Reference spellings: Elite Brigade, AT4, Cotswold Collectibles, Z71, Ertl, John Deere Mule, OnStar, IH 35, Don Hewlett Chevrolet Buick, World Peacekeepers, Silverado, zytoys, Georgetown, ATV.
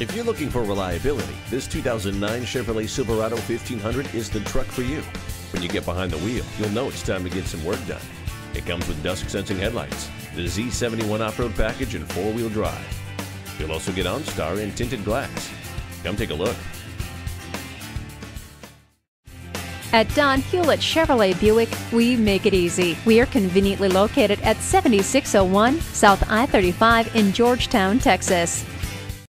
If you're looking for reliability, this 2009 Chevrolet Silverado 1500 is the truck for you. When you get behind the wheel, you'll know it's time to get some work done. It comes with dusk-sensing headlights, the Z71 off-road package, and four-wheel drive. You'll also get OnStar and tinted glass. Come take a look. At Don Hewlett Chevrolet Buick, we make it easy. We are conveniently located at 7601 South I-35 in Georgetown, Texas.